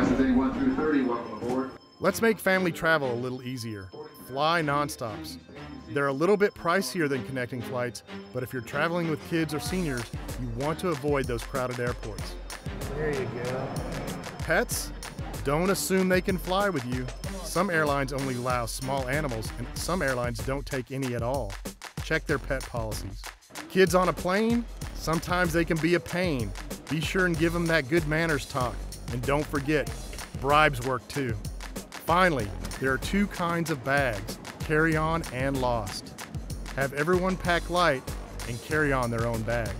Passenger day 1 through 30, welcome aboard. Let's make family travel a little easier. Fly nonstops. They're a little bit pricier than connecting flights, but if you're traveling with kids or seniors, you want to avoid those crowded airports. There you go. Pets? Don't assume they can fly with you. Some airlines only allow small animals, and some airlines don't take any at all. Check their pet policies. Kids on a plane? Sometimes they can be a pain. Be sure and give them that good manners talk. And don't forget, bribes work too. Finally, there are two kinds of bags, carry-on and lost. Have everyone pack light and carry on their own bag.